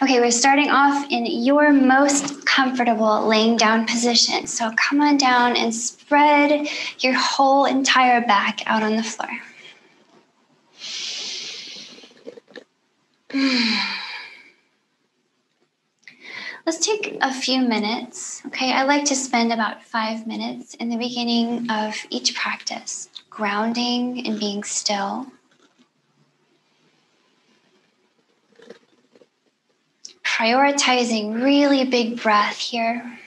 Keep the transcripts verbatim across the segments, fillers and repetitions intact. Okay, we're starting off in your most comfortable laying down position. So come on down and spread your whole entire back out on the floor. Let's take a few minutes, okay? I like to spend about five minutes in the beginning of each practice, grounding and being still. Prioritizing really big breath here.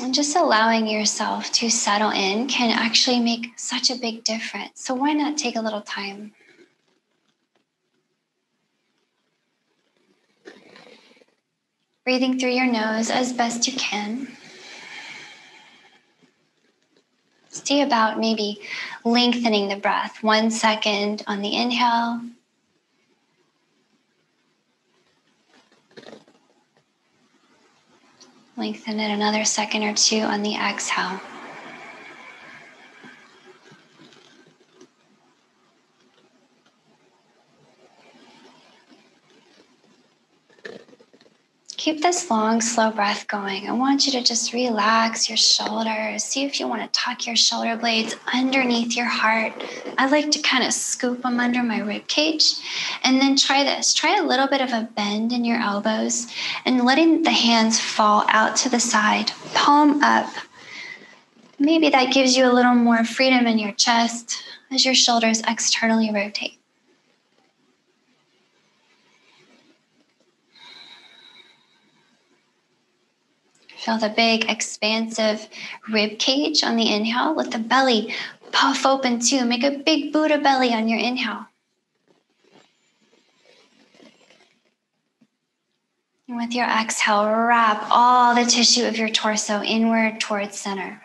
And just allowing yourself to settle in can actually make such a big difference. So why not take a little time? Breathing through your nose as best you can. Stay about maybe lengthening the breath. One second on the inhale. Lengthen it another second or two on the exhale. Keep this long, slow breath going. I want you to just relax your shoulders. See if you want to tuck your shoulder blades underneath your heart. I like to kind of scoop them under my rib cage. And then try this. Try a little bit of a bend in your elbows and letting the hands fall out to the side, palm up. Maybe that gives you a little more freedom in your chest as your shoulders externally rotate. Feel the big, expansive rib cage on the inhale. Let the belly puff open too. Make a big Buddha belly on your inhale. And with your exhale, wrap all the tissue of your torso inward towards center.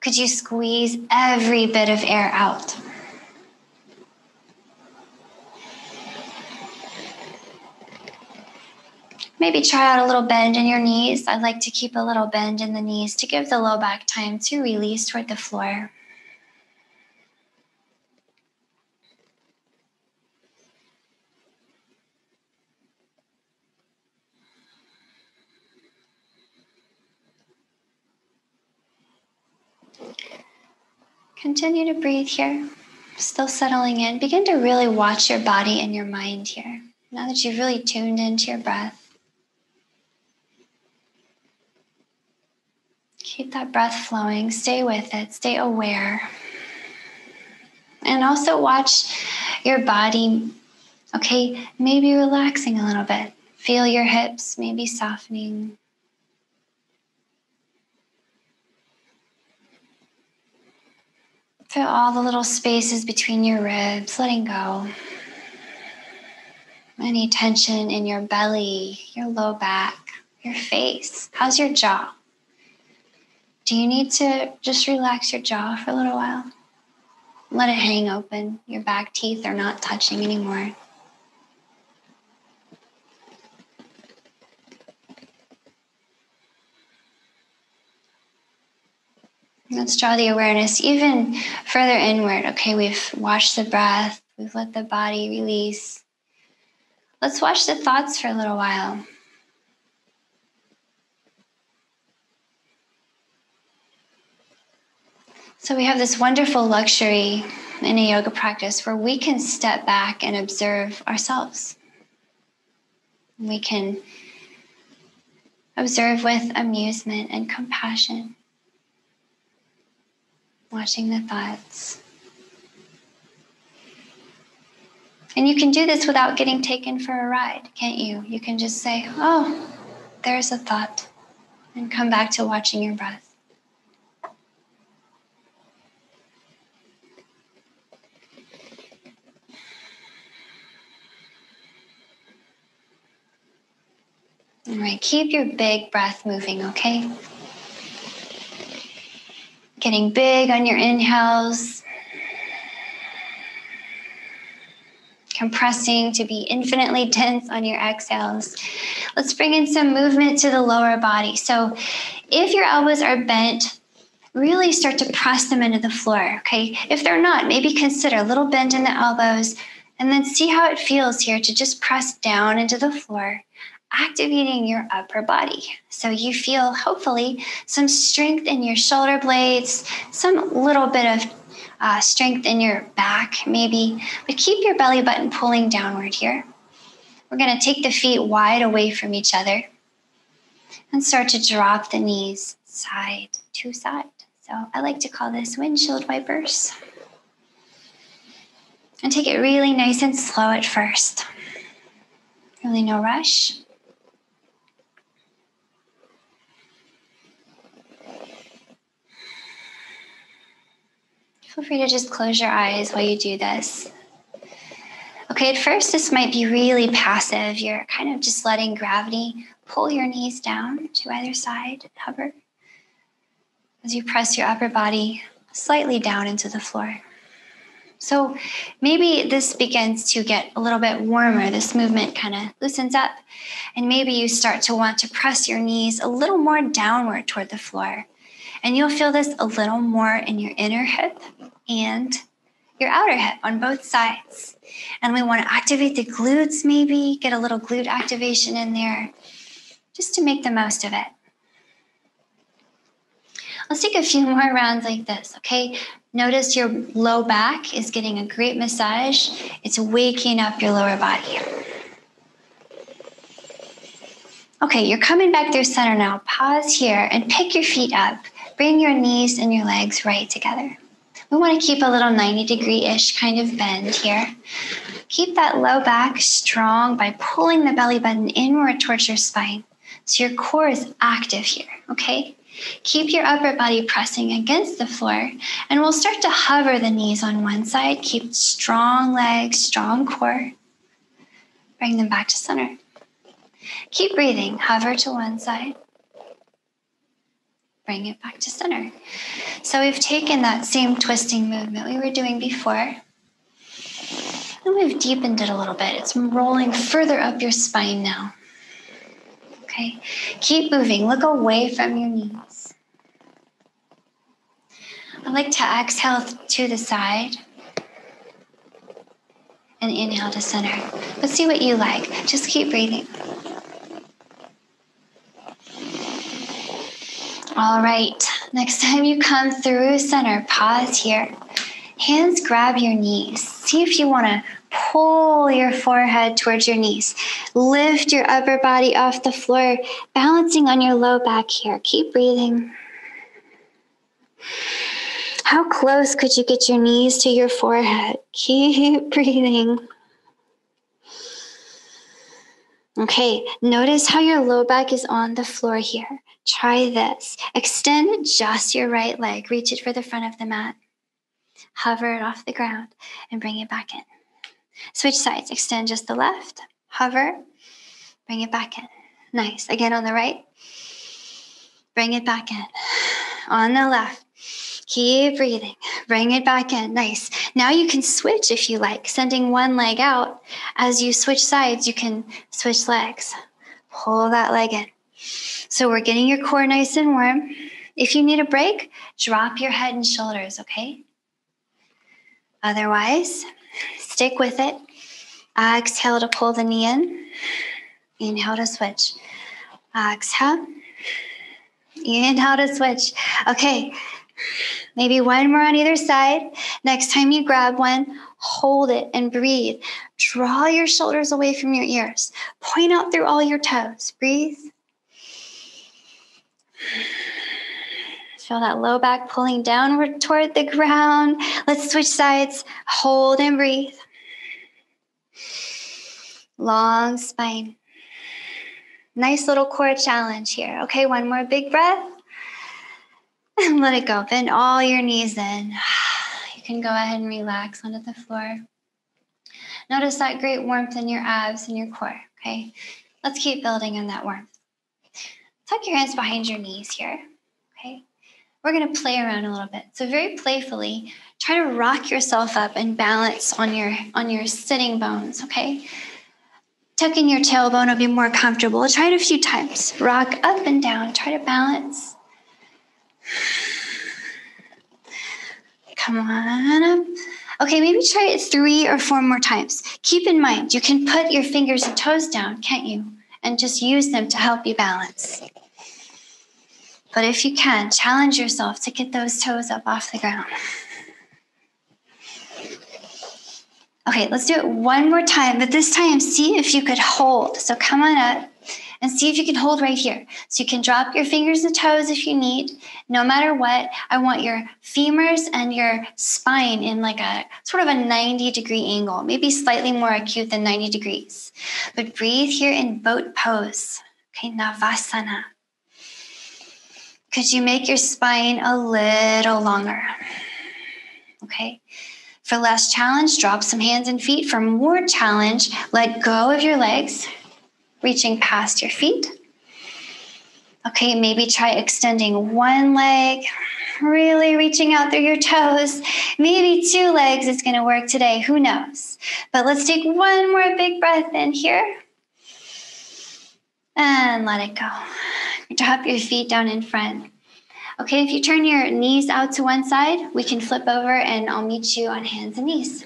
Could you squeeze every bit of air out? Maybe try out a little bend in your knees. I like to keep a little bend in the knees to give the low back time to release toward the floor. Continue to breathe here, still settling in. Begin to really watch your body and your mind here. Now that you've really tuned into your breath, keep that breath flowing, stay with it, stay aware. And also watch your body, okay? Maybe relaxing a little bit. Feel your hips, maybe softening. Feel all the little spaces between your ribs, letting go. Any tension in your belly, your low back, your face. How's your jaw? Do you need to just relax your jaw for a little while? Let it hang open. Your back teeth are not touching anymore. Let's draw the awareness even further inward. Okay, we've watched the breath. We've let the body release. Let's watch the thoughts for a little while. So we have this wonderful luxury in a yoga practice where we can step back and observe ourselves. We can observe with amusement and compassion, watching the thoughts. And you can do this without getting taken for a ride, can't you? You can just say, oh, there's a thought, and come back to watching your breath. All right, keep your big breath moving, okay? Getting big on your inhales. Compressing to be infinitely dense on your exhales. Let's bring in some movement to the lower body. So if your elbows are bent, really start to press them into the floor, okay? If they're not, maybe consider a little bend in the elbows and then see how it feels here to just press down into the floor, activating your upper body. So you feel, hopefully, some strength in your shoulder blades, some little bit of uh, strength in your back maybe, but keep your belly button pulling downward here. We're gonna take the feet wide away from each other and start to drop the knees side to side. So I like to call this windshield wipers. And take it really nice and slow at first. Really no rush. Feel free to just close your eyes while you do this. Okay, at first this might be really passive. You're kind of just letting gravity pull your knees down to either side, hover, as you press your upper body slightly down into the floor. So maybe this begins to get a little bit warmer. This movement kind of loosens up, and maybe you start to want to press your knees a little more downward toward the floor. And you'll feel this a little more in your inner hip and your outer hip on both sides. And we want to activate the glutes maybe, get a little glute activation in there, just to make the most of it. Let's take a few more rounds like this, okay? Notice your low back is getting a great massage. It's waking up your lower body. Okay, you're coming back through center now. Pause here and pick your feet up. Bring your knees and your legs right together. We want to keep a little ninety degree-ish kind of bend here. Keep that low back strong by pulling the belly button inward towards your spine. So your core is active here, okay? Keep your upper body pressing against the floor, and we'll start to hover the knees on one side. Keep strong legs, strong core. Bring them back to center. Keep breathing. Hover to one side. Bring it back to center. So we've taken that same twisting movement we were doing before, and we've deepened it a little bit. It's rolling further up your spine now. Okay, keep moving. Look away from your knees. I like to exhale to the side and inhale to center. Let's see what you like. Just keep breathing. All right, next time you come through center, pause here. Hands grab your knees. See if you want to pull your forehead towards your knees. Lift your upper body off the floor, balancing on your low back here. Keep breathing. How close could you get your knees to your forehead? Keep breathing. Okay, notice how your low back is on the floor here. Try this. Extend just your right leg. Reach it for the front of the mat. Hover it off the ground and bring it back in. Switch sides. Extend just the left. Hover. Bring it back in. Nice. Again on the right. Bring it back in. On the left. Keep breathing. Bring it back in. Nice. Now you can switch if you like. Sending one leg out. As you switch sides, you can switch legs. Pull that leg in. So we're getting your core nice and warm. If you need a break, drop your head and shoulders, okay? Otherwise, stick with it. Exhale to pull the knee in. Inhale to switch. Exhale. Inhale to switch. Okay. Maybe one more on either side. Next time you grab one, hold it and breathe. Draw your shoulders away from your ears. Point out through all your toes. Breathe. Feel that low back pulling downward toward the ground. Let's switch sides. Hold and breathe. Long spine. Nice little core challenge here. Okay, one more big breath. And let it go. Bend all your knees in. You can go ahead and relax onto the floor. Notice that great warmth in your abs and your core. Okay, let's keep building on that warmth. Tuck your hands behind your knees here. Okay, we're going to play around a little bit. So very playfully, try to rock yourself up and balance on your on your sitting bones. Okay, tuck in your tailbone will be more comfortable. Try it a few times. Rock up and down. Try to balance. come on up. Okay, maybe try it three or four more times. Keep in mind, you can put your fingers and toes down, can't you? And just use them to help you balance. But if you can, challenge yourself to get those toes up off the ground. Okay, let's do it one more time, but this time see if you could hold. So come on up and see if you can hold right here. So you can drop your fingers and toes if you need. No matter what, I want your femurs and your spine in like a sort of a ninety degree angle, maybe slightly more acute than ninety degrees. But breathe here in boat pose, okay, Navasana. Could you make your spine a little longer? Okay. For less challenge, drop some hands and feet. For more challenge, let go of your legs, reaching past your feet. Okay, maybe try extending one leg, really reaching out through your toes. Maybe two legs is going to work today, who knows? But let's take one more big breath in here. And let it go. Drop your feet down in front. Okay, if you turn your knees out to one side, we can flip over and I'll meet you on hands and knees.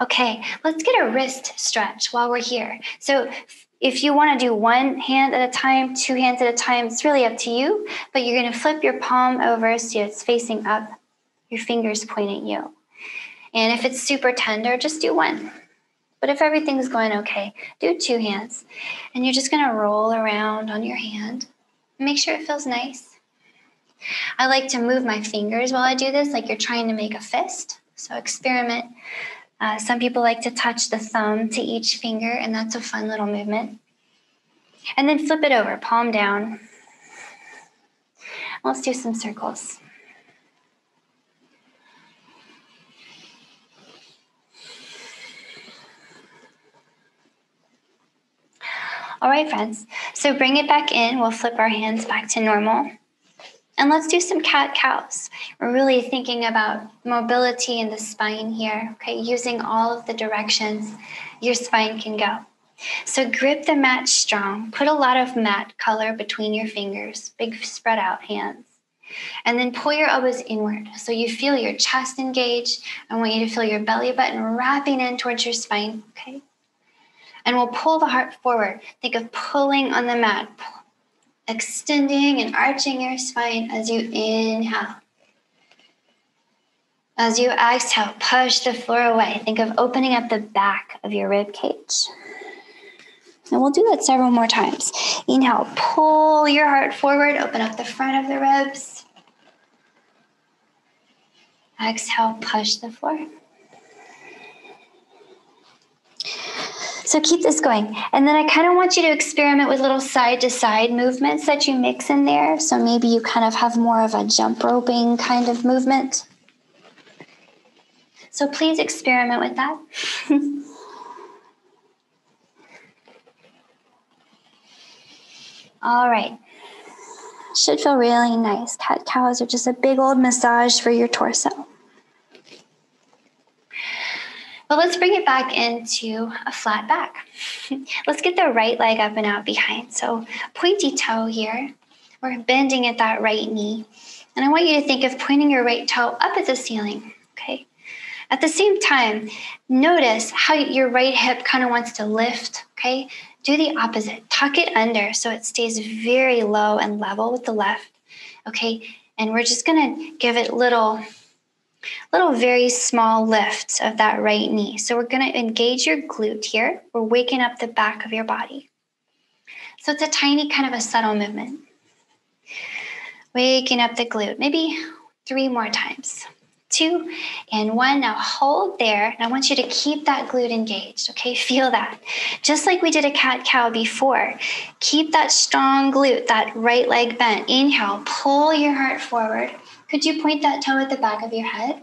Okay, let's get a wrist stretch while we're here. So if you want to do one hand at a time, two hands at a time, it's really up to you, but you're going to flip your palm over so it's facing up, your fingers point at you. And if it's super tender, just do one. But if everything's going okay, do two hands. And you're just gonna roll around on your hand. Make sure it feels nice. I like to move my fingers while I do this, like you're trying to make a fist. So experiment. Uh, some people like to touch the thumb to each finger, and that's a fun little movement. And then flip it over, palm down. Let's do some circles. All right, friends, so bring it back in. We'll flip our hands back to normal. And let's do some cat-cows. We're really thinking about mobility in the spine here, okay? Using all of the directions your spine can go. So grip the mat strong. Put a lot of matte color between your fingers, big spread out hands. And then pull your elbows inward so you feel your chest engage. I want you to feel your belly button wrapping in towards your spine, okay? And we'll pull the heart forward. Think of pulling on the mat, extending and arching your spine as you inhale. As you exhale, push the floor away. Think of opening up the back of your rib cage. And we'll do that several more times. Inhale, pull your heart forward, open up the front of the ribs. Exhale, push the floor. So keep this going. And then I kind of want you to experiment with little side to side movements that you mix in there. So maybe you kind of have more of a jump roping kind of movement. So please experiment with that. All right. Should feel really nice. Cat cows are just a big old massage for your torso. But let's bring it back into a flat back. Let's get the right leg up and out behind. So pointy toe here. We're bending at that right knee. And I want you to think of pointing your right toe up at the ceiling, okay? At the same time, notice how your right hip kind of wants to lift, okay? Do the opposite. Tuck it under so it stays very low and level with the left, okay? And we're just gonna give it little... little very small lifts of that right knee. So we're going to engage your glute here. We're waking up the back of your body. So it's a tiny kind of a subtle movement. Waking up the glute, maybe three more times. Two and one. Now hold there. And I want you to keep that glute engaged. Okay, feel that. Just like we did a cat-cow before. Keep that strong glute, that right leg bent. Inhale, pull your heart forward. Could you point that toe at the back of your head?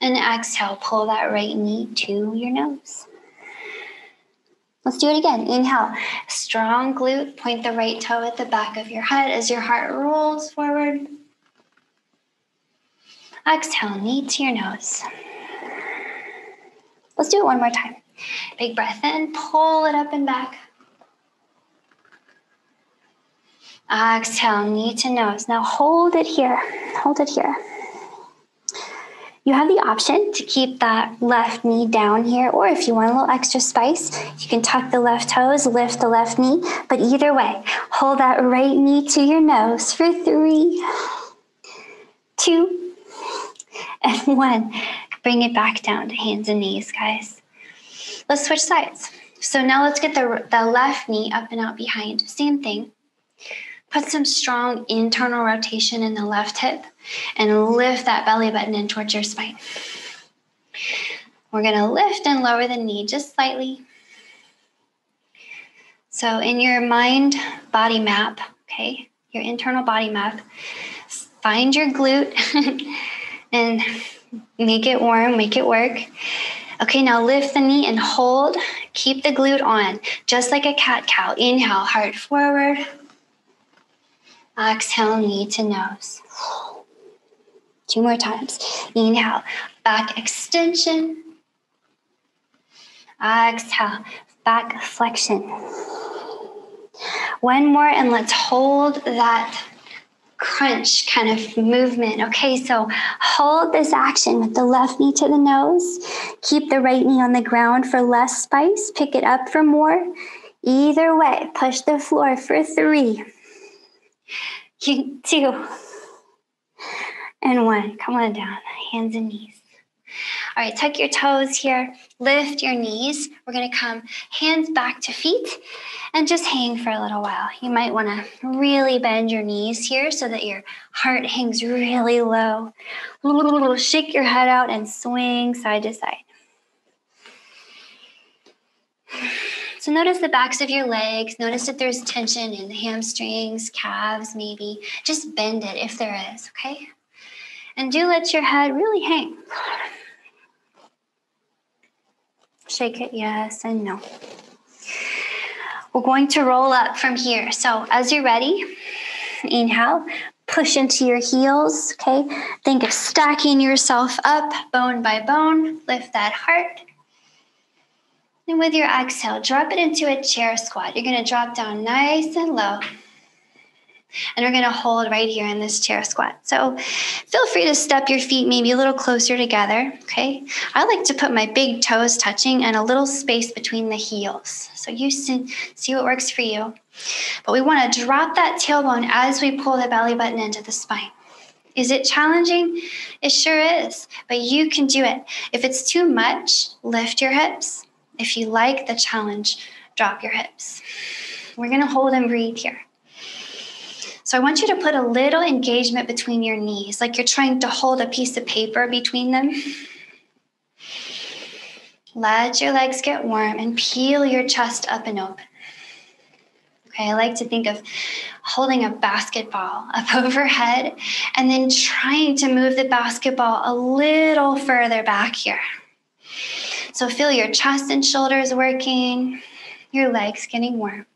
And exhale, pull that right knee to your nose. Let's do it again. Inhale, strong glute, point the right toe at the back of your head as your heart rolls forward. Exhale, knee to your nose. Let's do it one more time. Big breath in, pull it up and back. Exhale, knee to nose. Now hold it here, hold it here. You have the option to keep that left knee down here, or if you want a little extra spice, you can tuck the left toes, lift the left knee, but either way, hold that right knee to your nose for three, two, and one. Bring it back down to hands and knees, guys. Let's switch sides. So now let's get the, the left knee up and out behind. Same thing. Put some strong internal rotation in the left hip and lift that belly button in towards your spine. We're going to lift and lower the knee just slightly. So in your mind body map, okay, your internal body map, find your glute and make it warm, make it work. Okay, now lift the knee and hold. Keep the glute on, just like a cat-cow. Inhale, heart forward. Exhale, knee to nose. Two more times. Inhale, back extension. Exhale, back flexion. One more, and let's hold that crunch kind of movement. Okay, so hold this action with the left knee to the nose. Keep the right knee on the ground for less spice. Pick it up for more. Either way, push the floor for three, two, and one. Come on down, hands and knees. All right, tuck your toes here, lift your knees. We're gonna come hands back to feet and just hang for a little while. You might wanna really bend your knees here so that your heart hangs really low. Shake your head out and swing side to side. So notice the backs of your legs. Notice if there's tension in the hamstrings, calves maybe. Just bend it if there is, okay? And do let your head really hang. Shake it yes and no. We're going to roll up from here. So as you're ready, inhale, push into your heels, okay? Think of stacking yourself up bone by bone. Lift that heart. And with your exhale, drop it into a chair squat. You're going to drop down nice and low. And we're going to hold right here in this chair squat. So feel free to step your feet maybe a little closer together, okay? I like to put my big toes touching and a little space between the heels. So you see, see what works for you. But we want to drop that tailbone as we pull the belly button into the spine. Is it challenging? It sure is, but you can do it. If it's too much, lift your hips. If you like the challenge, drop your hips. We're going to hold and breathe here. So I want you to put a little engagement between your knees, like you're trying to hold a piece of paper between them. Let your legs get warm and peel your chest up and open. Okay, I like to think of holding a basketball up overhead and then trying to move the basketball a little further back here. So feel your chest and shoulders working, your legs getting warm.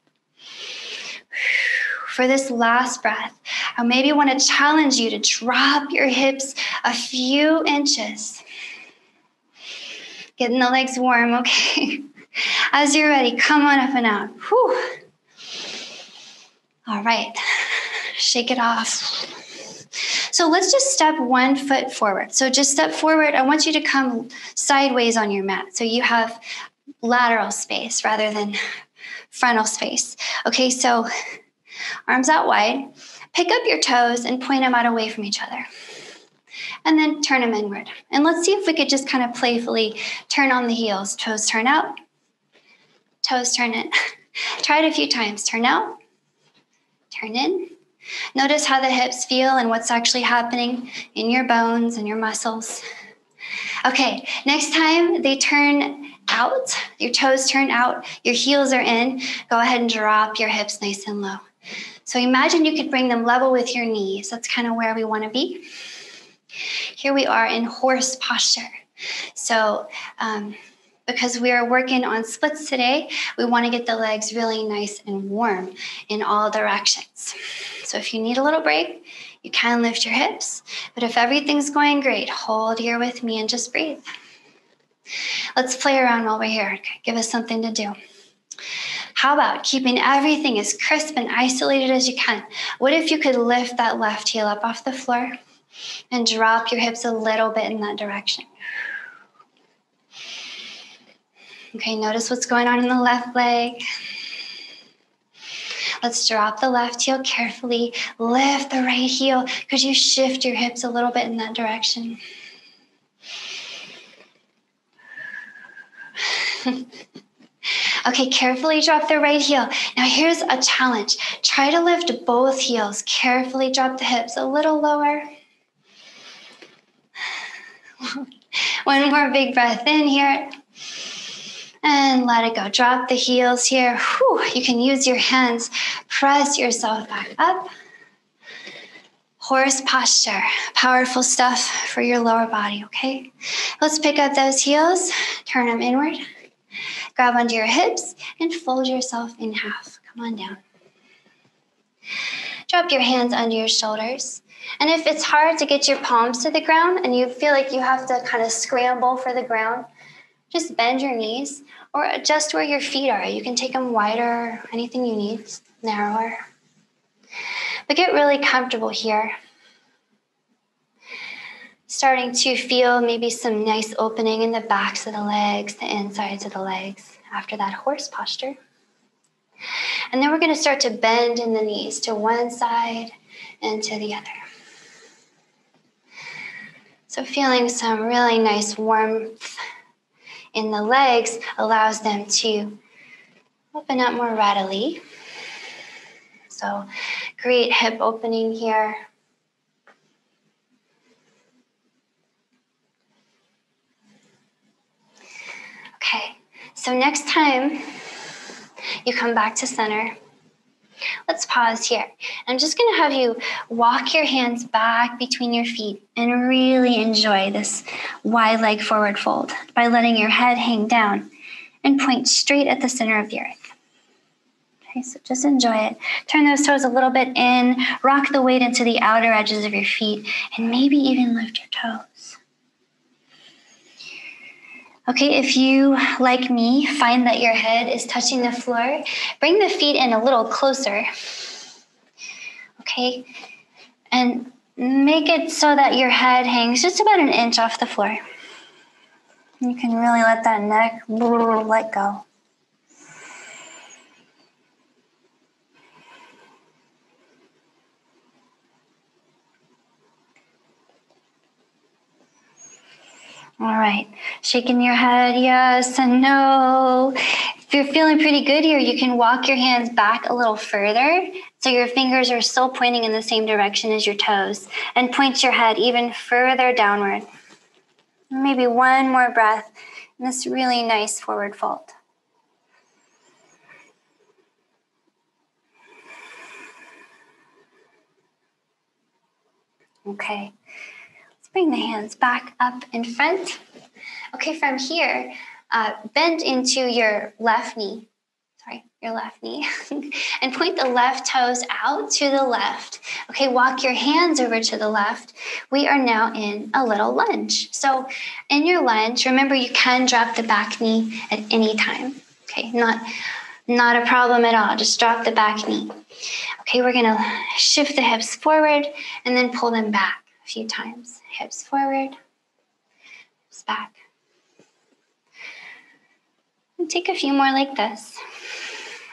For this last breath, I maybe want to challenge you to drop your hips a few inches. Getting the legs warm, okay? As you're ready, come on up and out. Whew. All right, shake it off. So let's just step one foot forward. So just step forward. I want you to come sideways on your mat. So you have lateral space rather than frontal space. Okay, so arms out wide. Pick up your toes and point them out away from each other. And then turn them inward. And let's see if we could just kind of playfully turn on the heels. Toes turn out. Toes turn in. Try it a few times. Turn out. Turn in. Notice how the hips feel and what's actually happening in your bones and your muscles. Okay, next time they turn out, your toes turn out, your heels are in, go ahead and drop your hips nice and low. So imagine you could bring them level with your knees. That's kind of where we want to be. Here we are in horse posture. So um, because we are working on splits today, we want to get the legs really nice and warm in all directions. So if you need a little break, you can lift your hips, but if everything's going great, hold here with me and just breathe. Let's play around while we're here. Give us something to do. How about keeping everything as crisp and isolated as you can? What if you could lift that left heel up off the floor and drop your hips a little bit in that direction? Okay, notice what's going on in the left leg. Let's drop the left heel carefully. Lift the right heel. Could you shift your hips a little bit in that direction? Okay, carefully drop the right heel. Now here's a challenge. Try to lift both heels. Carefully drop the hips a little lower. One more big breath in here. And let it go. Drop the heels here. Whew. You can use your hands. Press yourself back up. Horse posture. Powerful stuff for your lower body, okay? Let's pick up those heels. Turn them inward. Grab onto your hips and fold yourself in half. Come on down. Drop your hands under your shoulders. And if it's hard to get your palms to the ground and you feel like you have to kind of scramble for the ground, just bend your knees or adjust where your feet are. You can take them wider, anything you need, narrower. But get really comfortable here. Starting to feel maybe some nice opening in the backs of the legs, the insides of the legs after that horse posture. And then we're going to start to bend in the knees to one side and to the other. So feeling some really nice warmth in the legs allows them to open up more readily. So great hip opening here. Okay, so next time you come back to center, let's pause here. I'm just going to have you walk your hands back between your feet and really enjoy this wide leg forward fold by letting your head hang down and point straight at the center of the earth. Okay, so just enjoy it. Turn those toes a little bit in, rock the weight into the outer edges of your feet, and maybe even lift your toes. Okay, if you, like me, find that your head is touching the floor, bring the feet in a little closer, okay? And make it so that your head hangs just about an inch off the floor. You can really let that neck let go. All right, shaking your head, yes and no. If you're feeling pretty good here, you can walk your hands back a little further so your fingers are still pointing in the same direction as your toes, and point your head even further downward. Maybe one more breath in this really nice forward fold. Okay. Bring the hands back up in front. Okay, from here, uh, bend into your left knee, sorry, your left knee, and point the left toes out to the left. Okay, walk your hands over to the left. We are now in a little lunge. So in your lunge, remember you can drop the back knee at any time. Okay, not, not a problem at all. Just drop the back knee. Okay, we're gonna shift the hips forward and then pull them back. Few times. Hips forward, hips back. And take a few more like this.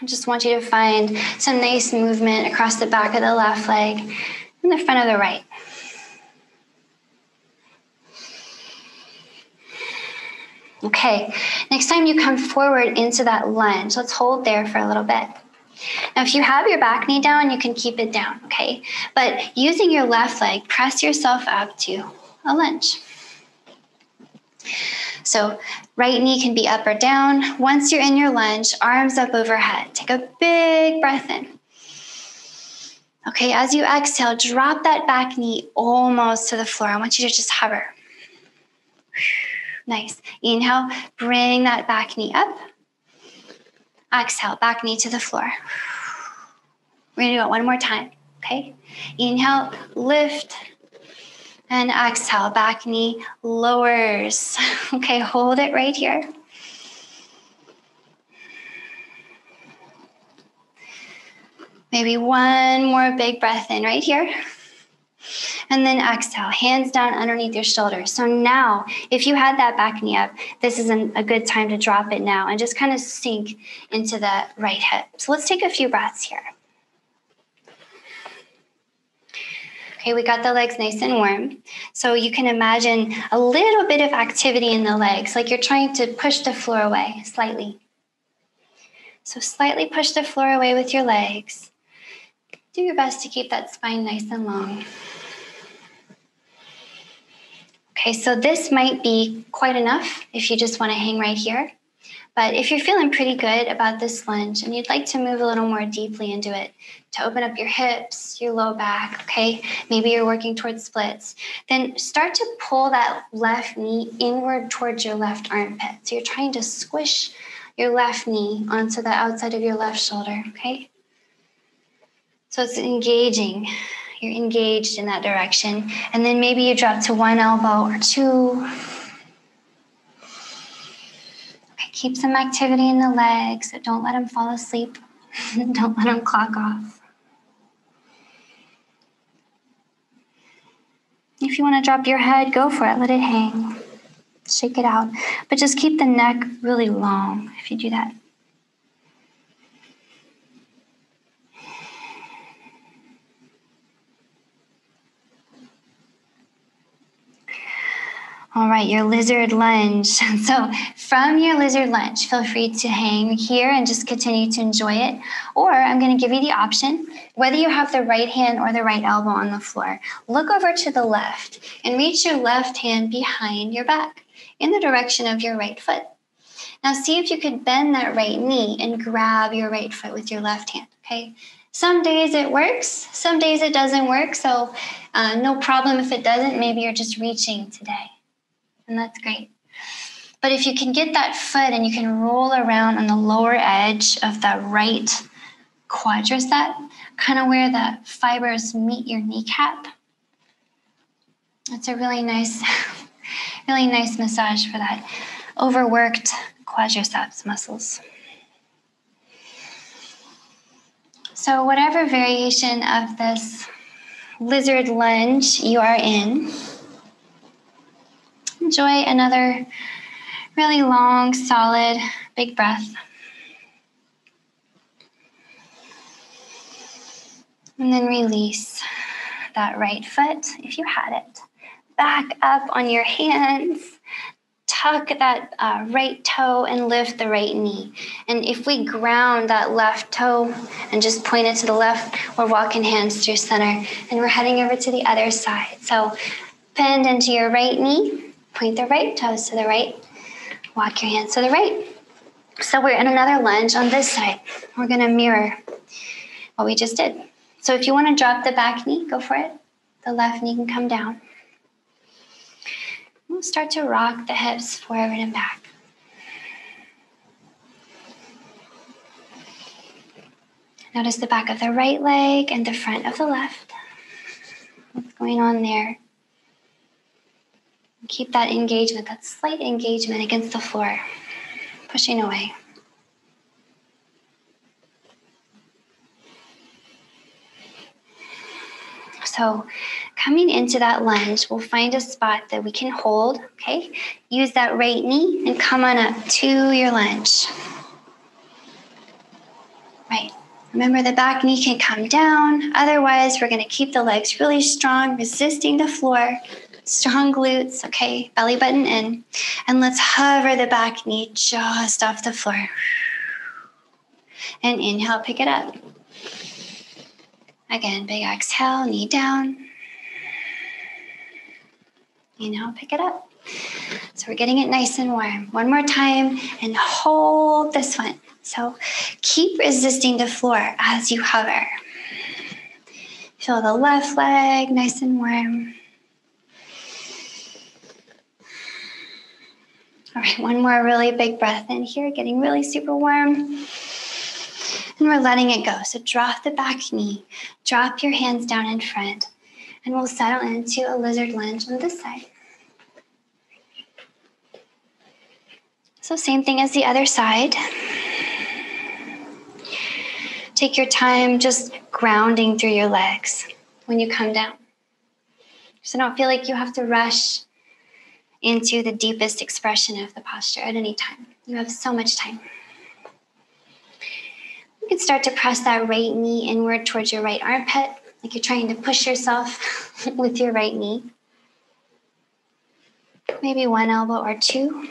I just want you to find some nice movement across the back of the left leg and the front of the right. Okay, next time you come forward into that lunge, let's hold there for a little bit. Now, if you have your back knee down, you can keep it down, okay? But using your left leg, press yourself up to a lunge. So right knee can be up or down. Once you're in your lunge, arms up overhead. Take a big breath in. Okay, as you exhale, drop that back knee almost to the floor. I want you to just hover. Nice. Inhale, bring that back knee up. Exhale, back knee to the floor. We're going to do it one more time, okay? Inhale, lift, and exhale, back knee lowers. Okay, hold it right here. Maybe one more big breath in right here. And then exhale, hands down underneath your shoulders. So now, if you had that back knee up, this is an, a good time to drop it now and just kind of sink into the right hip. So let's take a few breaths here. Okay, we got the legs nice and warm. So you can imagine a little bit of activity in the legs, like you're trying to push the floor away slightly. So slightly push the floor away with your legs. Do your best to keep that spine nice and long. Okay, so this might be quite enough if you just want to hang right here. But if you're feeling pretty good about this lunge and you'd like to move a little more deeply into it, to open up your hips, your low back, okay? Maybe you're working towards splits. Then start to pull that left knee inward towards your left armpit. So you're trying to squish your left knee onto the outside of your left shoulder, okay? So it's engaging. You're engaged in that direction. And then maybe you drop to one elbow or two. Okay, keep some activity in the legs. So don't let them fall asleep. Don't let them clock off. If you want to drop your head, go for it. Let it hang. Shake it out. But just keep the neck really long if you do that. All right, your lizard lunge. So from your lizard lunge, feel free to hang here and just continue to enjoy it. Or I'm going to give you the option, whether you have the right hand or the right elbow on the floor, look over to the left and reach your left hand behind your back in the direction of your right foot. Now see if you could bend that right knee and grab your right foot with your left hand, okay? Some days it works, some days it doesn't work, so uh, no problem if it doesn't. Maybe you're just reaching today. And that's great. But if you can get that foot and you can roll around on the lower edge of that right quadricep, kind of where the fibers meet your kneecap. That's a really nice, really nice massage for that overworked quadriceps muscles. So whatever variation of this lizard lunge you are in, enjoy another really long, solid, big breath. And then release that right foot, if you had it, back up on your hands. Tuck that uh, right toe and lift the right knee. And if we ground that left toe and just point it to the left, we're walking hands through center. And we're heading over to the other side. So bend into your right knee. Point the right toes to the right. Walk your hands to the right. So we're in another lunge on this side. We're going to mirror what we just did. So if you want to drop the back knee, go for it. The left knee can come down. We'll start to rock the hips forward and back. Notice the back of the right leg and the front of the left. What's going on there? Keep that engagement, that slight engagement against the floor, pushing away. So coming into that lunge, we'll find a spot that we can hold, okay? Use that right knee and come on up to your lunge. Right. Remember, the back knee can come down. Otherwise, we're going to keep the legs really strong, resisting the floor. Strong glutes, okay, belly button in. And let's hover the back knee just off the floor. And inhale, pick it up. Again, big exhale, knee down. Inhale, pick it up. So we're getting it nice and warm. One more time and hold this one. So keep resisting the floor as you hover. Feel the left leg nice and warm. All right, one more really big breath in here, getting really super warm. And we're letting it go. So drop the back knee, drop your hands down in front, and we'll settle into a lizard lunge on this side. So same thing as the other side. Take your time just grounding through your legs when you come down. So don't feel like you have to rush into the deepest expression of the posture at any time. You have so much time. You can start to press that right knee inward towards your right armpit, like you're trying to push yourself with your right knee. Maybe one elbow or two.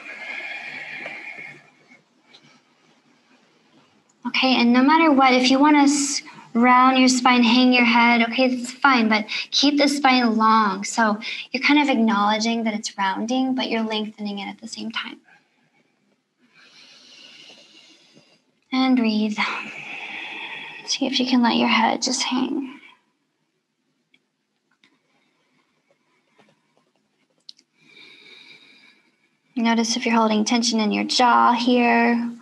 Okay, and no matter what, if you want to round your spine, hang your head, okay, that's fine, but keep the spine long. So you're kind of acknowledging that it's rounding, but you're lengthening it at the same time. And breathe. See if you can let your head just hang. Notice if you're holding tension in your jaw here.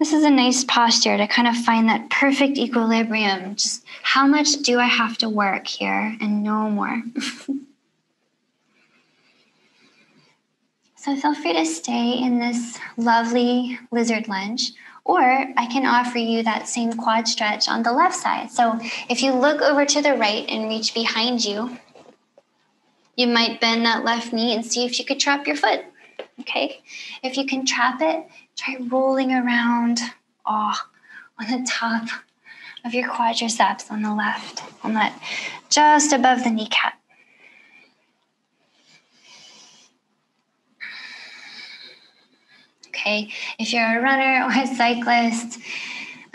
This is a nice posture to kind of find that perfect equilibrium. Just how much do I have to work here and no more? So feel free to stay in this lovely lizard lunge, or I can offer you that same quad stretch on the left side. So if you look over to the right and reach behind you, you might bend that left knee and see if you could trap your foot, okay? If you can trap it, try rolling around oh, on the top of your quadriceps on the left, on that just above the kneecap. Okay, if you're a runner or a cyclist,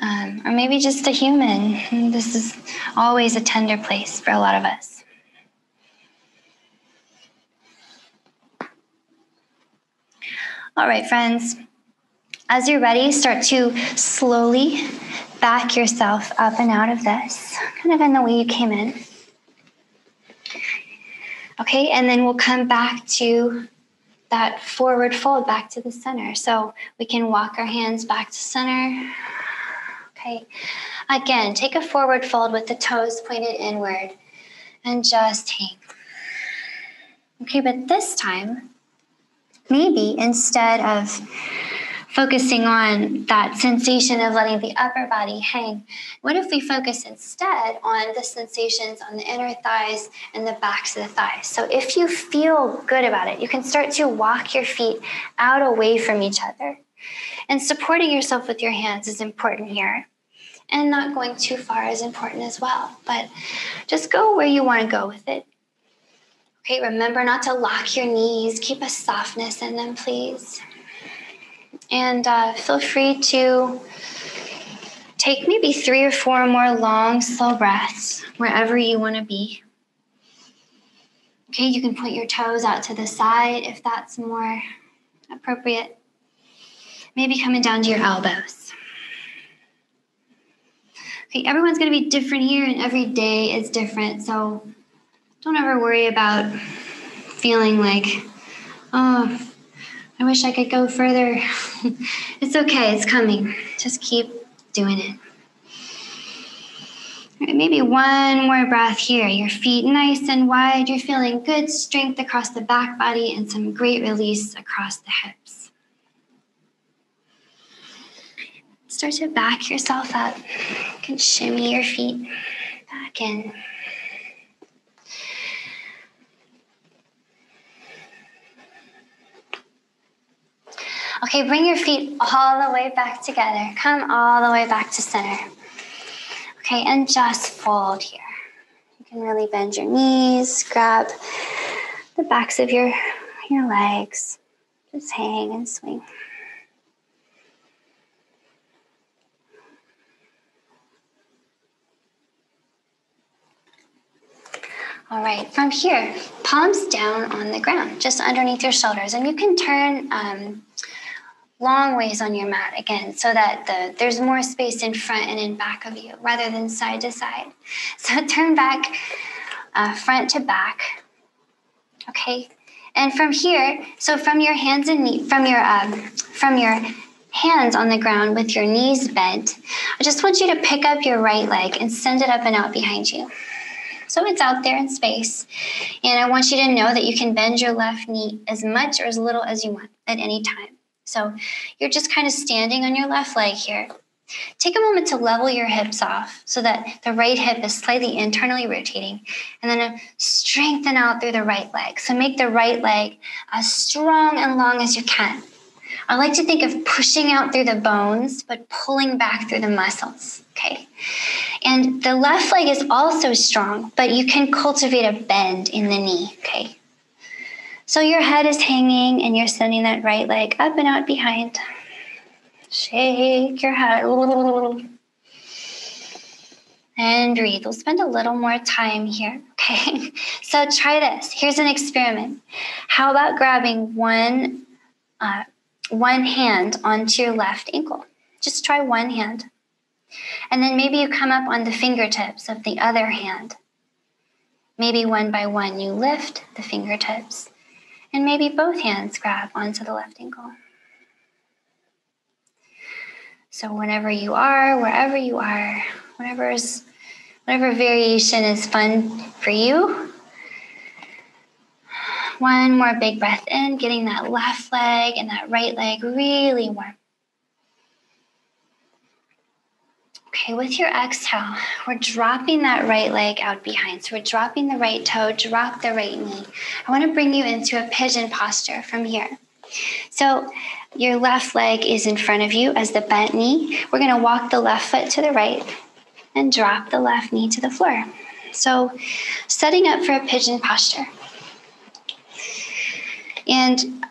um, or maybe just a human, this is always a tender place for a lot of us. All right, friends, as you're ready, start to slowly back yourself up and out of this, kind of in the way you came in. Okay, and then we'll come back to that forward fold back to the center. So we can walk our hands back to center. Okay, again, take a forward fold with the toes pointed inward and just hang. Okay, but this time, maybe instead of focusing on that sensation of letting the upper body hang, what if we focus instead on the sensations on the inner thighs and the backs of the thighs? So if you feel good about it, you can start to walk your feet out away from each other. And supporting yourself with your hands is important here. And not going too far is important as well. But just go where you want to go with it. Okay, remember not to lock your knees. Keep a softness in them, please. And uh, feel free to take maybe three or four more long, slow breaths wherever you want to be. Okay, you can point your toes out to the side if that's more appropriate. Maybe coming down to your elbows. Okay, everyone's going to be different here, and every day is different, so don't ever worry about feeling like, oh, I wish I could go further. It's okay, it's coming. Just keep doing it. All right, maybe one more breath here. Your feet nice and wide. You're feeling good strength across the back body and some great release across the hips. Start to back yourself up. You can shimmy your feet back in. Okay, bring your feet all the way back together. Come all the way back to center. Okay, and just fold here. You can really bend your knees, grab the backs of your, your legs. Just hang and swing. All right, from here, palms down on the ground, just underneath your shoulders. And you can turn um, long ways on your mat again, so that the, there's more space in front and in back of you rather than side to side. So turn back uh, front to back, okay? And from here, so from your hands and knee, from your um, from your hands on the ground with your knees bent, I just want you to pick up your right leg and send it up and out behind you. So it's out there in space. And I want you to know that you can bend your left knee as much or as little as you want at any time. So you're just kind of standing on your left leg here. Take a moment to level your hips off so that the right hip is slightly internally rotating, and then strengthen out through the right leg. So make the right leg as strong and long as you can. I like to think of pushing out through the bones, but pulling back through the muscles, okay? And the left leg is also strong, but you can cultivate a bend in the knee, okay? So your head is hanging and you're sending that right leg up and out behind. Shake your head. And breathe. We'll spend a little more time here, okay? So try this. Here's an experiment. How about grabbing one, uh, one hand onto your left ankle? Just try one hand. And then maybe you come up on the fingertips of the other hand. Maybe one by one you lift the fingertips. And maybe both hands grab onto the left ankle. So whenever you are, wherever you are, whatever is, whatever variation is fun for you. One more big breath in, getting that left leg and that right leg really warm. Okay, with your exhale, we're dropping that right leg out behind. So we're dropping the right toe, drop the right knee. I want to bring you into a pigeon posture from here. So your left leg is in front of you as the bent knee. We're going to walk the left foot to the right and drop the left knee to the floor. So setting up for a pigeon posture. And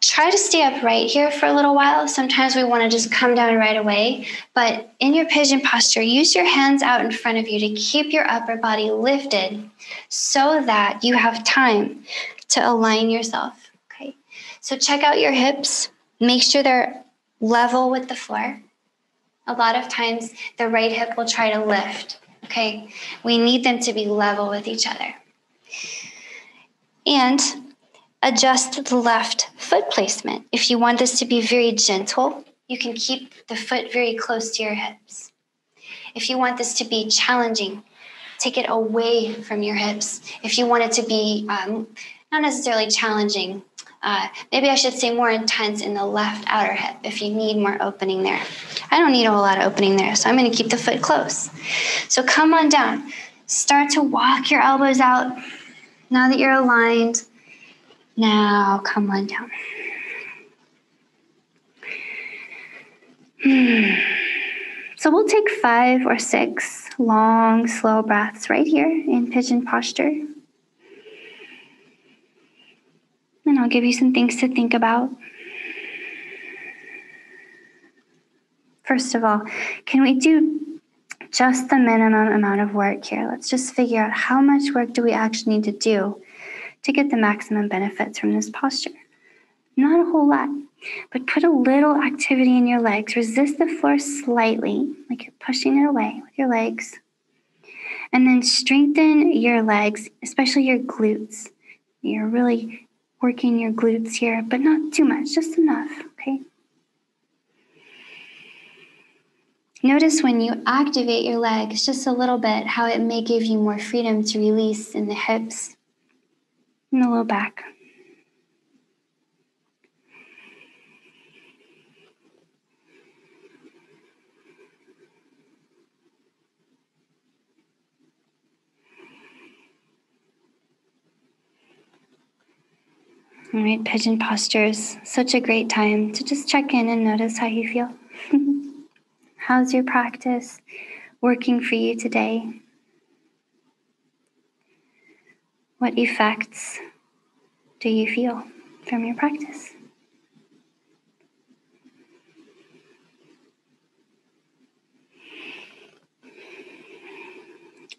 try to stay upright here for a little while. Sometimes we want to just come down right away. But in your pigeon posture, use your hands out in front of you to keep your upper body lifted so that you have time to align yourself. So check out your hips, make sure they're level with the floor. A lot of times the right hip will try to lift, okay? We need them to be level with each other. And adjust the left foot placement. If you want this to be very gentle, you can keep the foot very close to your hips. If you want this to be challenging, take it away from your hips. If you want it to be um, not necessarily challenging, Uh, maybe I should say more intense in the left outer hip if you need more opening there. I don't need a whole lot of opening there, so I'm going to keep the foot close. So come on down. Start to walk your elbows out. Now that you're aligned, now come on down. Hmm. So we'll take five or six long, slow breaths right here in pigeon posture. And I'll give you some things to think about. First of all, can we do just the minimum amount of work here? Let's just figure out how much work do we actually need to do to get the maximum benefits from this posture. Not a whole lot, but put a little activity in your legs. Resist the floor slightly, like you're pushing it away with your legs. And then strengthen your legs, especially your glutes. You're really working your glutes here, but not too much, just enough, okay? Notice when you activate your legs just a little bit, how it may give you more freedom to release in the hips and the low back. All right, pigeon posture is such a great time to just check in and notice how you feel. How's your practice working for you today? What effects do you feel from your practice?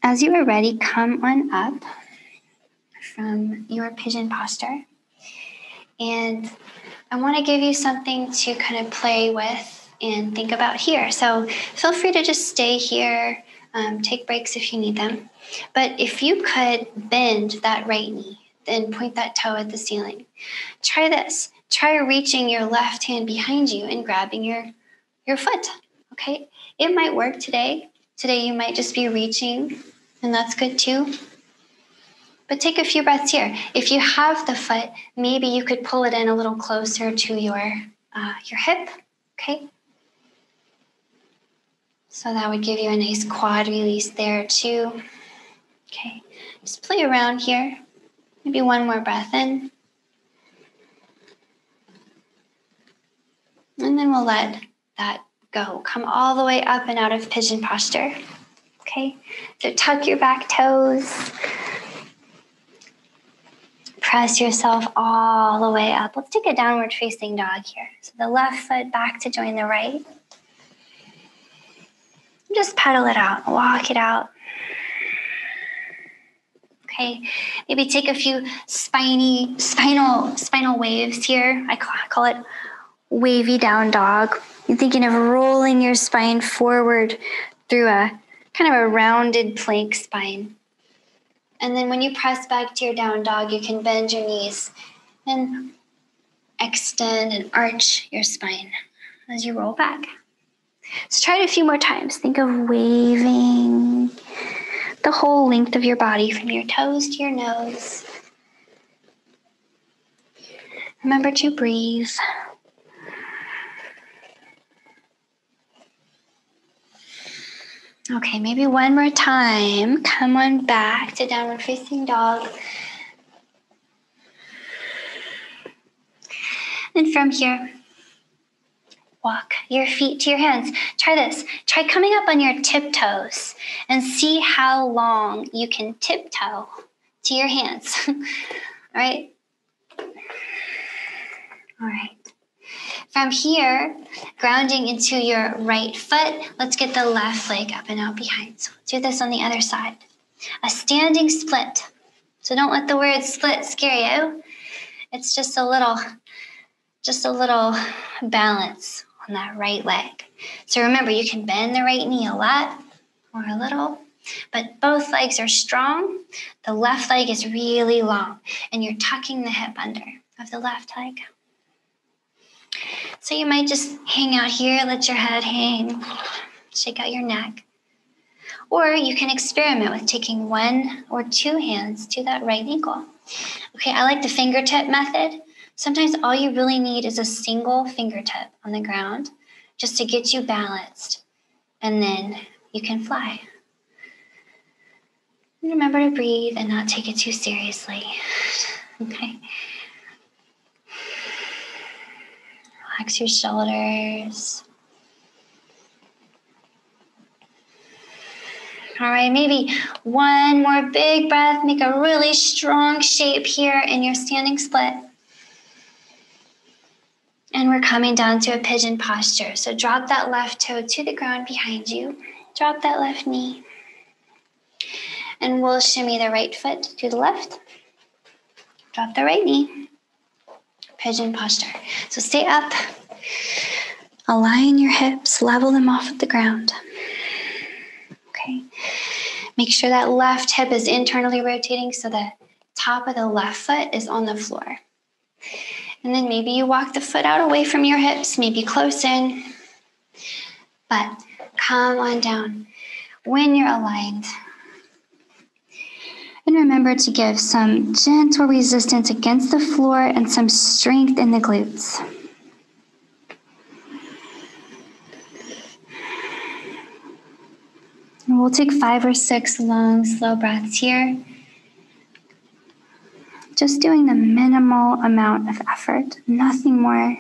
As you are ready, come on up from your pigeon posture. And I want to give you something to kind of play with and think about here. So feel free to just stay here, um, take breaks if you need them. But if you could bend that right knee and point that toe at the ceiling, try this. Try reaching your left hand behind you and grabbing your, your foot, okay? It might work today. Today you might just be reaching, and that's good too. But take a few breaths here. If you have the foot, maybe you could pull it in a little closer to your, uh, your hip, okay? So that would give you a nice quad release there too. Okay, just play around here. Maybe one more breath in. And then we'll let that go. Come all the way up and out of pigeon posture. Okay, so tuck your back toes. Press yourself all the way up. Let's take a downward facing dog here. So the left foot back to join the right. Just pedal it out, walk it out. Okay, maybe take a few spiny, spinal, spinal waves here. I call, I call it wavy down dog. You're thinking of rolling your spine forward through a kind of a rounded plank spine. And then when you press back to your down dog, you can bend your knees and extend and arch your spine as you roll back. So try it a few more times. Think of waving the whole length of your body from your toes to your nose. Remember to breathe. Okay, maybe one more time. Come on back to downward facing dog. And from here, walk your feet to your hands. Try this. Try coming up on your tiptoes and see how long you can tiptoe to your hands. All right. All right. From here, grounding into your right foot, let's get the left leg up and out behind. So let's do this on the other side. A standing split. So don't let the word split scare you. It's just a little, just a little balance on that right leg. So remember, you can bend the right knee a lot or a little, but both legs are strong. The left leg is really long, and you're tucking the hip under of the left leg. So you might just hang out here, let your head hang, shake out your neck. Or you can experiment with taking one or two hands to that right ankle. Okay, I like the fingertip method. Sometimes all you really need is a single fingertip on the ground just to get you balanced, and then you can fly. And remember to breathe and not take it too seriously. Okay. Relax your shoulders. All right, maybe one more big breath. Make a really strong shape here in your standing split. And we're coming down to a pigeon posture. So drop that left toe to the ground behind you. Drop that left knee. And we'll shimmy the right foot to the left. Drop the right knee. Pigeon posture. So stay up. Align your hips. Level them off with the ground. Okay. Make sure that left hip is internally rotating so the top of the left foot is on the floor. And then maybe you walk the foot out away from your hips, maybe close in, but come on down when you're aligned. And remember to give some gentle resistance against the floor and some strength in the glutes. And we'll take five or six long, slow breaths here. Just doing the minimal amount of effort, nothing more.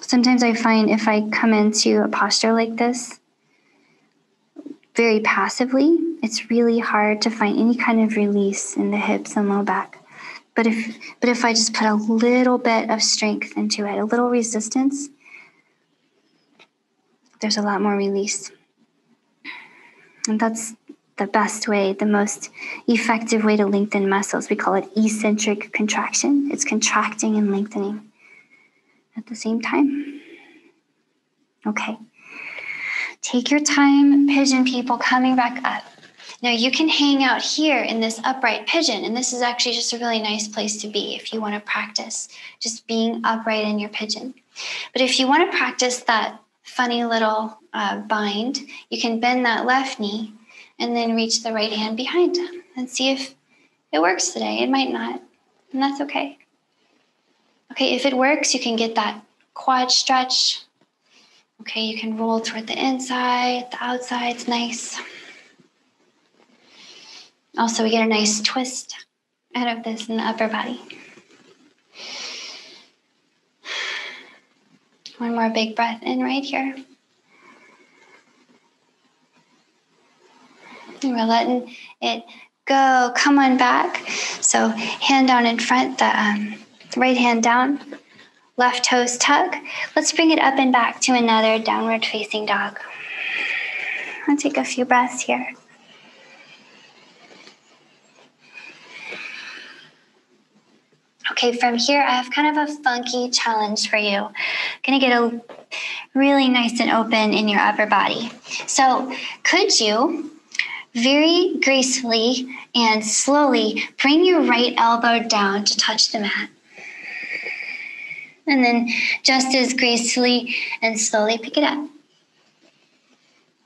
Sometimes I find if I come into a posture like this very passively, it's really hard to find any kind of release in the hips and low back. But if, but if I just put a little bit of strength into it, a little resistance, there's a lot more release. And that's the best way, the most effective way to lengthen muscles. We call it eccentric contraction. It's contracting and lengthening at the same time. Okay. Take your time, pigeon people, coming back up. Now you can hang out here in this upright pigeon, and this is actually just a really nice place to be if you want to practice just being upright in your pigeon. But if you want to practice that funny little uh, bind, you can bend that left knee and then reach the right hand behind and see if it works today. It might not, and that's okay. Okay, if it works, you can get that quad stretch. Okay, you can roll toward the inside, the outside, it's nice. Also, we get a nice twist out of this in the upper body. One more big breath in right here. And we're letting it go. Come on back. So hand down in front, the um, right hand down, left toes tuck. Let's bring it up and back to another downward facing dog. I'll take a few breaths here. Okay, from here, I have kind of a funky challenge for you. Gonna get a really nice and open in your upper body. So could you very gracefully and slowly bring your right elbow down to touch the mat? And then just as gracefully and slowly pick it up.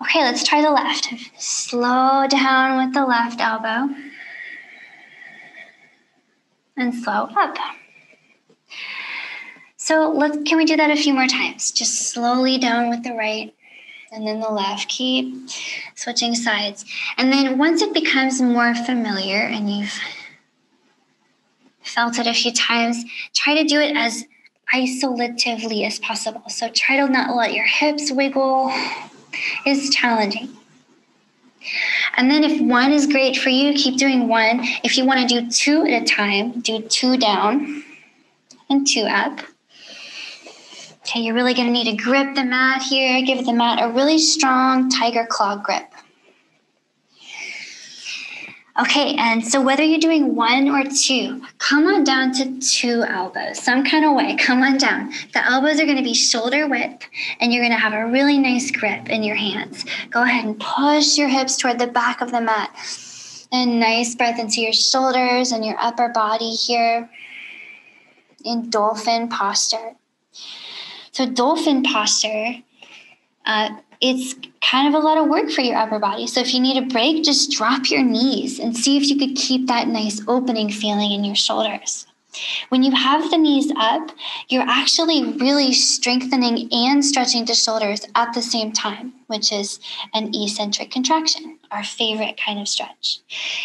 Okay, let's try the left. Slow down with the left elbow. And slow up. So let's, can we do that a few more times? Just slowly down with the right and then the left. Keep switching sides. And then once it becomes more familiar and you've felt it a few times, try to do it as isolatively as possible. So try to not let your hips wiggle. It's challenging. And then if one is great for you, keep doing one. If you want to do two at a time, do two down and two up. Okay, you're really going to need to grip the mat here. Give the mat a really strong tiger claw grip. Okay, and so whether you're doing one or two, come on down to two elbows, some kind of way. Come on down. The elbows are going to be shoulder width, and you're going to have a really nice grip in your hands. Go ahead and push your hips toward the back of the mat. And nice breath into your shoulders and your upper body here in dolphin posture. So dolphin posture, uh, it's kind of a lot of work for your upper body. So if you need a break, just drop your knees and see if you could keep that nice opening feeling in your shoulders. When you have the knees up, you're actually really strengthening and stretching the shoulders at the same time, which is an eccentric contraction, our favorite kind of stretch.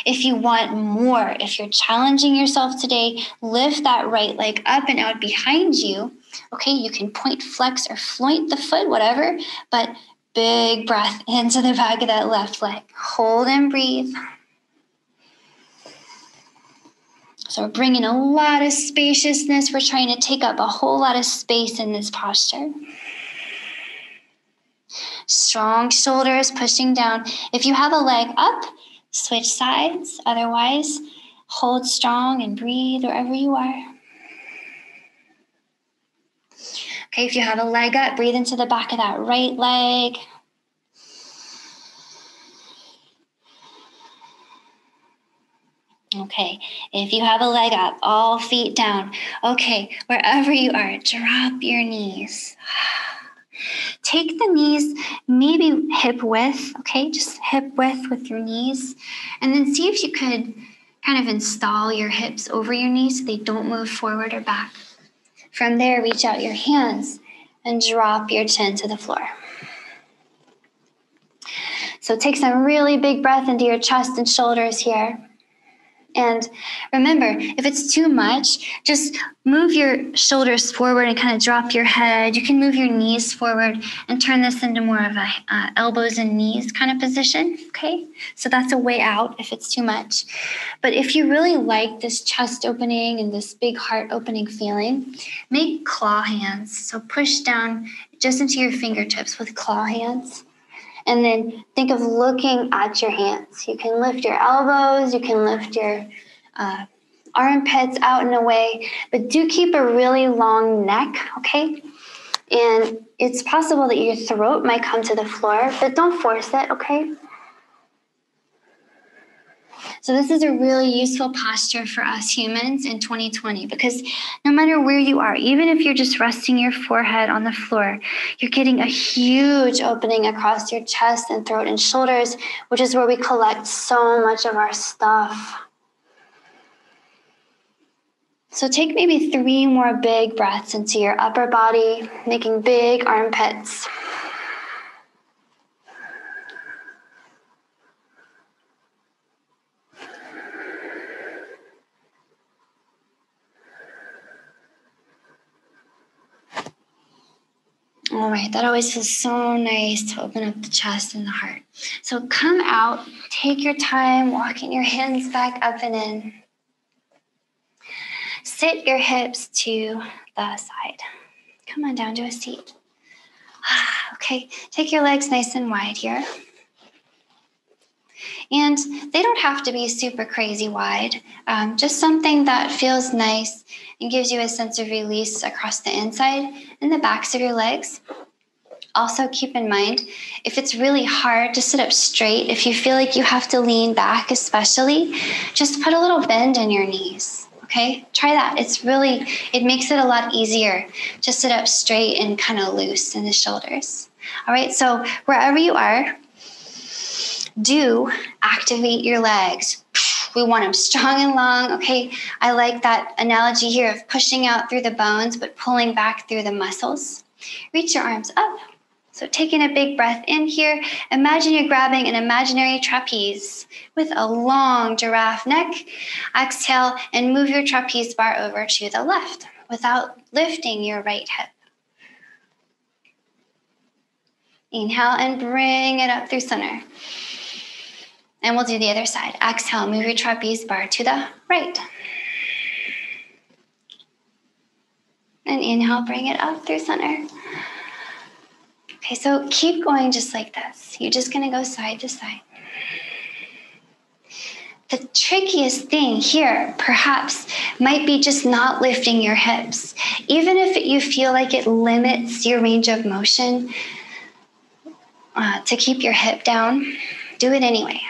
If you want more, if you're challenging yourself today, lift that right leg up and out behind you. Okay, you can point, flex, or floint the foot, whatever, but big breath into the back of that left leg. Hold and breathe. So we're bringing a lot of spaciousness. We're trying to take up a whole lot of space in this posture. Strong shoulders pushing down. If you have a leg up, switch sides. Otherwise, hold strong and breathe wherever you are. Okay, if you have a leg up, breathe into the back of that right leg. Okay, if you have a leg up, all feet down. Okay, wherever you are, drop your knees. Take the knees, maybe hip width, okay? Just hip width with your knees. And then see if you could kind of install your hips over your knees so they don't move forward or back. From there, reach out your hands and drop your chin to the floor. So take some really big breath into your chest and shoulders here. And remember, if it's too much, just move your shoulders forward and kind of drop your head. You can move your knees forward and turn this into more of a uh, elbows and knees kind of position, okay? So that's a way out if it's too much. But if you really like this chest opening and this big heart opening feeling, make claw hands. So push down just into your fingertips with claw hands. And then think of looking at your hands. You can lift your elbows, you can lift your uh, armpits out and away, but do keep a really long neck, okay? And it's possible that your throat might come to the floor, but don't force it, okay? So this is a really useful posture for us humans in twenty twenty, because no matter where you are, even if you're just resting your forehead on the floor, you're getting a huge opening across your chest and throat and shoulders, which is where we collect so much of our stuff. So take maybe three more big breaths into your upper body, making big armpits. All right, that always feels so nice to open up the chest and the heart. So come out, take your time, walking your hands back up and in. Sit your hips to the side. Come on down to a seat. Okay, take your legs nice and wide here. And they don't have to be super crazy wide, um, just something that feels nice and gives you a sense of release across the inside and the backs of your legs. Also keep in mind, if it's really hard to sit up straight, if you feel like you have to lean back especially, just put a little bend in your knees, okay? Try that. It's really, it makes it a lot easier to sit up straight and kind of loose in the shoulders. All right, so wherever you are, do activate your legs. We want them strong and long, okay? I like that analogy here of pushing out through the bones but pulling back through the muscles. Reach your arms up. So taking a big breath in here, imagine you're grabbing an imaginary trapeze with a long giraffe neck. Exhale and move your trapeze bar over to the left without lifting your right hip. Inhale and bring it up through center. And we'll do the other side. Exhale, move your trapeze bar to the right. And inhale, bring it up through center. Okay, so keep going just like this. You're just gonna go side to side. The trickiest thing here, perhaps, might be just not lifting your hips. Even if you feel like it limits your range of motion uh, to keep your hip down, do it anyway.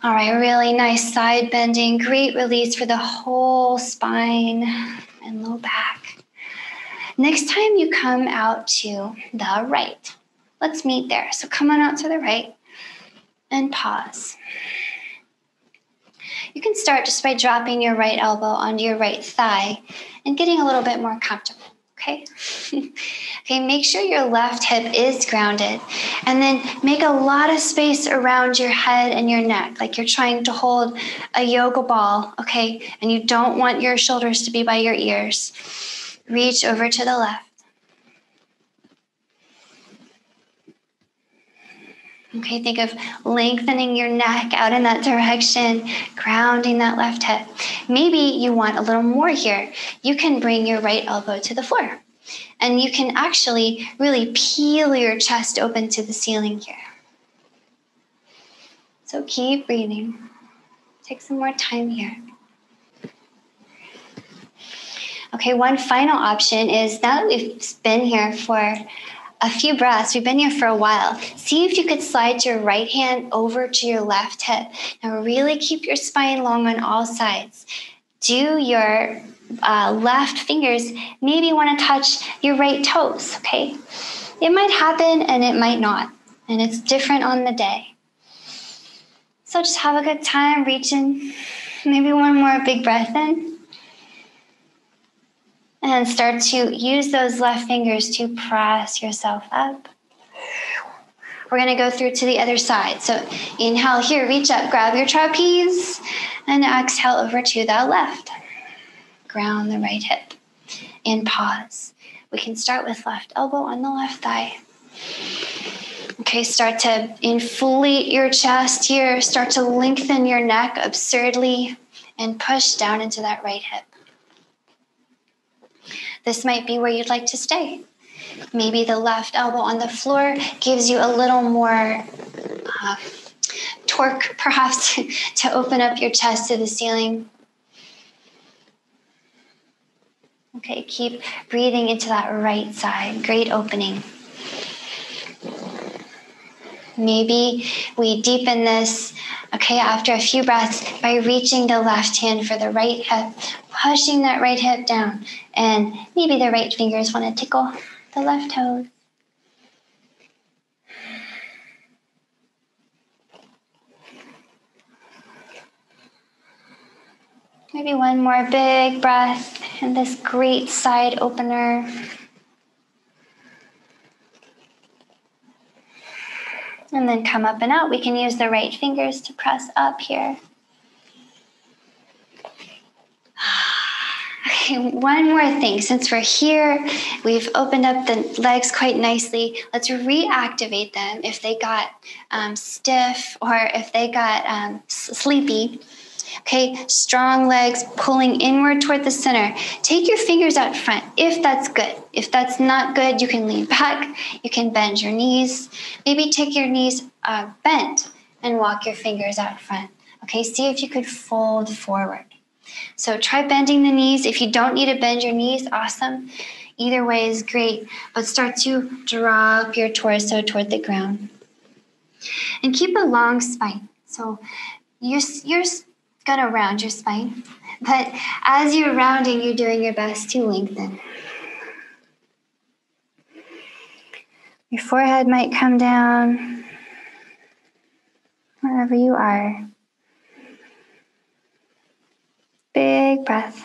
All right, really nice side bending. Great release for the whole spine and low back. Next time you come out to the right, let's meet there. So come on out to the right and pause. You can start just by dropping your right elbow onto your right thigh and getting a little bit more comfortable, okay? Okay, make sure your left hip is grounded and then make a lot of space around your head and your neck, like you're trying to hold a yoga ball, okay? And you don't want your shoulders to be by your ears. Reach over to the left. Okay, think of lengthening your neck out in that direction, grounding that left hip. Maybe you want a little more here. You can bring your right elbow to the floor. And you can actually really peel your chest open to the ceiling here. So keep breathing. Take some more time here. Okay, one final option is, now that we've been here for a few breaths, we've been here for a while, see if you could slide your right hand over to your left hip. Now really keep your spine long on all sides. Do your uh, left fingers maybe want to touch your right toes, okay? It might happen and it might not, and it's different on the day. So just have a good time reaching. Maybe one more big breath in. And start to use those left fingers to press yourself up. We're going to go through to the other side. So inhale here, reach up, grab your trapeze, and exhale over to the left. Ground the right hip and pause. We can start with left elbow on the left thigh. Okay, start to inflate your chest here. Start to lengthen your neck absurdly and push down into that right hip. This might be where you'd like to stay. Maybe the left elbow on the floor gives you a little more uh, torque, perhaps, to open up your chest to the ceiling. Okay, keep breathing into that right side. Great opening. Maybe we deepen this, okay, after a few breaths by reaching the left hand for the right hip, pushing that right hip down, and maybe the right fingers want to tickle the left toes. Maybe one more big breath and this great side opener. And then come up and out. We can use the right fingers to press up here. Okay, one more thing. Since we're here, we've opened up the legs quite nicely. Let's reactivate them if they got um, stiff or if they got um, sleepy. Okay, strong legs pulling inward toward the center. Take your fingers out front if that's good. If that's not good, you can lean back. You can bend your knees. Maybe take your knees uh, bent and walk your fingers out front. Okay, see if you could fold forward. So try bending the knees. If you don't need to bend your knees, awesome. Either way is great. But start to drop your torso toward the ground. And keep a long spine. So you're, you're going to round your spine, but as you're rounding, you're doing your best to lengthen. Your forehead might come down wherever you are. Big breath.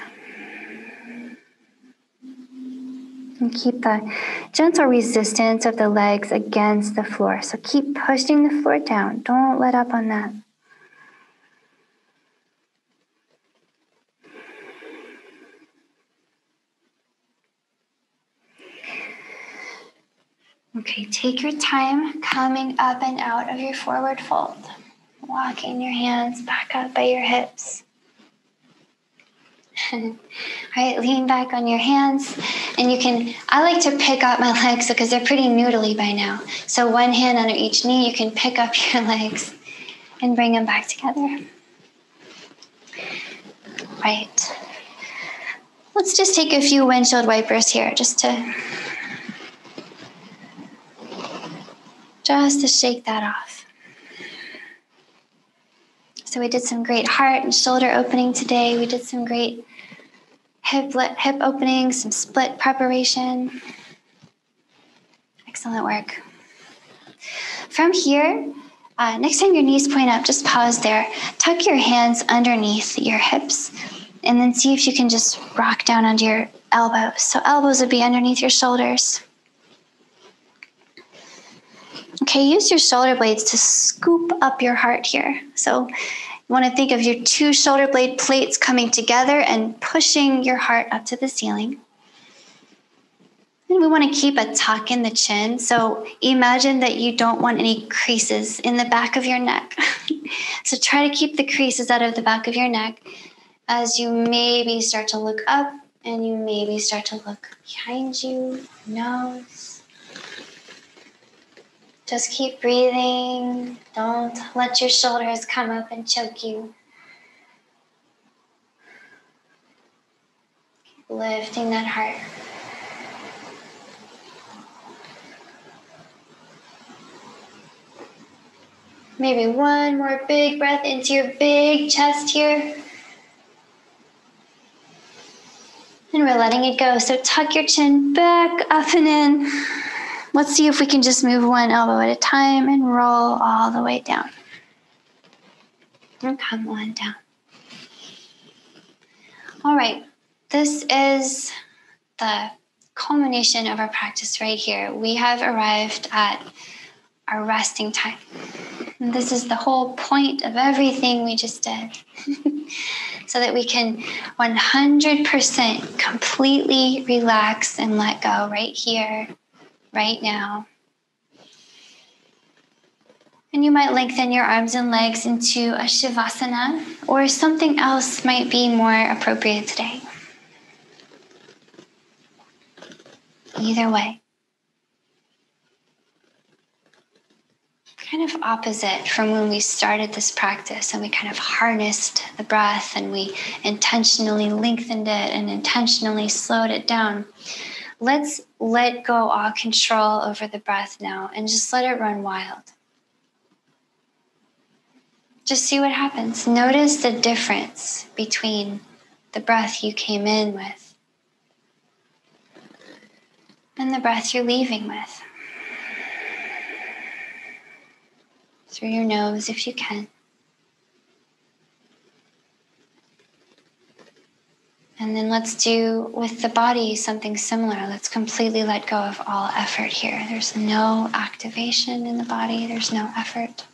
And keep the gentle resistance of the legs against the floor. So keep pushing the floor down. Don't let up on that. Okay, take your time coming up and out of your forward fold. Walking your hands back up by your hips. All right, lean back on your hands. And you can, I like to pick up my legs because they're pretty noodly by now. So one hand under each knee, you can pick up your legs and bring them back together. Right. Let's just take a few windshield wipers here just to... Just to shake that off. So we did some great heart and shoulder opening today. We did some great hip, hip opening, some split preparation. Excellent work. From here, uh, next time your knees point up, just pause there. Tuck your hands underneath your hips and then see if you can just rock down onto your elbows. So elbows would be underneath your shoulders. Okay, use your shoulder blades to scoop up your heart here. So you want to think of your two shoulder blade plates coming together and pushing your heart up to the ceiling. And we want to keep a tuck in the chin. So imagine that you don't want any creases in the back of your neck. So try to keep the creases out of the back of your neck as you maybe start to look up and you maybe start to look behind you, nose. Just keep breathing. Don't let your shoulders come up and choke you. Keep lifting that heart. Maybe one more big breath into your big chest here. And we're letting it go. So tuck your chin back up and in. Let's see if we can just move one elbow at a time and roll all the way down. And come on down. All right, this is the culmination of our practice right here. We have arrived at our resting time. And this is the whole point of everything we just did. So that we can one hundred percent completely relax and let go right here. Right now. And you might lengthen your arms and legs into a Shavasana, or something else might be more appropriate today. Either way. Kind of opposite from when we started this practice and we kind of harnessed the breath and we intentionally lengthened it and intentionally slowed it down. Let's let go all control over the breath now and just let it run wild. Just see what happens. Notice the difference between the breath you came in with and the breath you're leaving with. Through your nose if you can. And then let's do with the body something similar. Let's completely let go of all effort here. There's no activation in the body. There's no effort.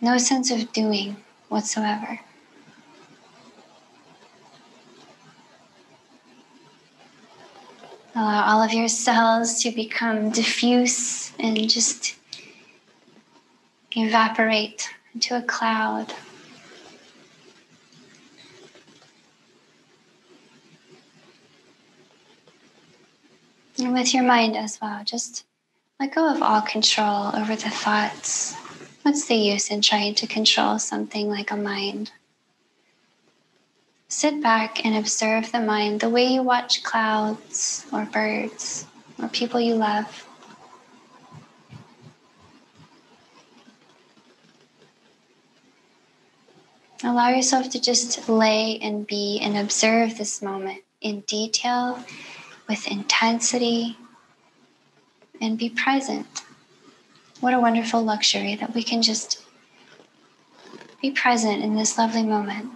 No sense of doing whatsoever. Allow all of your cells to become diffuse and just evaporate into a cloud. And with your mind as well, just let go of all control over the thoughts. What's the use in trying to control something like a mind? Sit back and observe the mind the way you watch clouds or birds or people you love. Allow yourself to just lay and be and observe this moment in detail, with intensity, and be present. What a wonderful luxury that we can just be present in this lovely moment.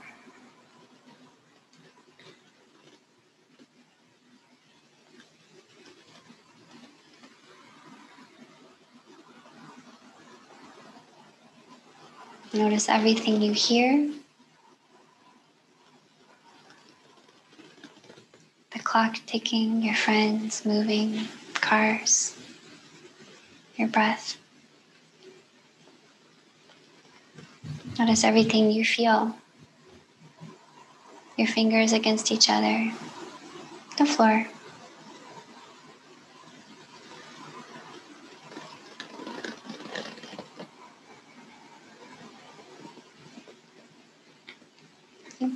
Notice everything you hear. The clock ticking, your friends moving, cars, your breath. Notice everything you feel. Your fingers against each other, the floor.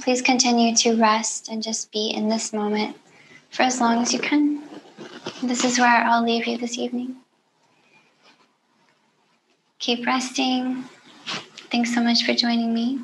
Please continue to rest and just be in this moment for as long as you can. This is where I'll leave you this evening. Keep resting. Thanks so much for joining me.